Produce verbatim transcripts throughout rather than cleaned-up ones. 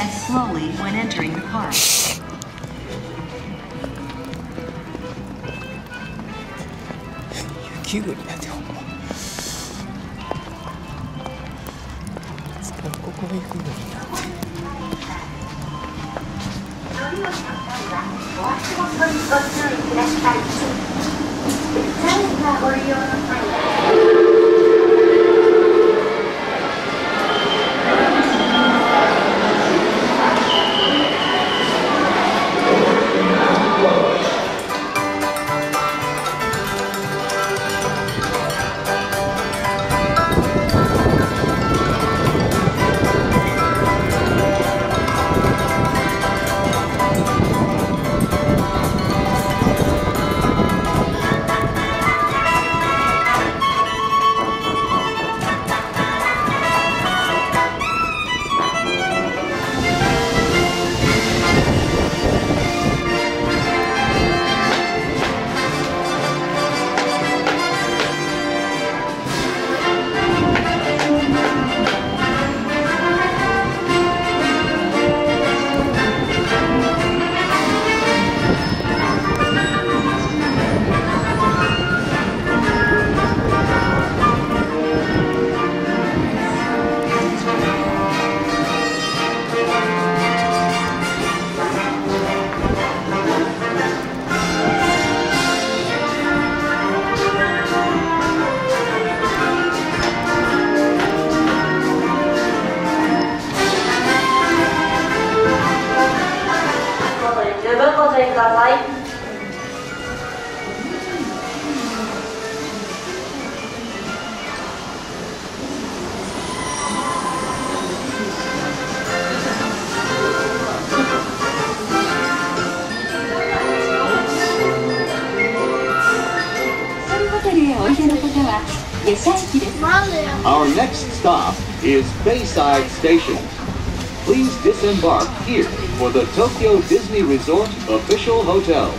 ahead slowly when entering the park.雪国だってほんま。ここ行くのになって。乗り降りの際はお足元にご注意ください。チャレンジャーご利用の際は。Our next stop is Bayside Station. Please disembark here for the Tokyo Disney Resort official hotels.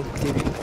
思ってる。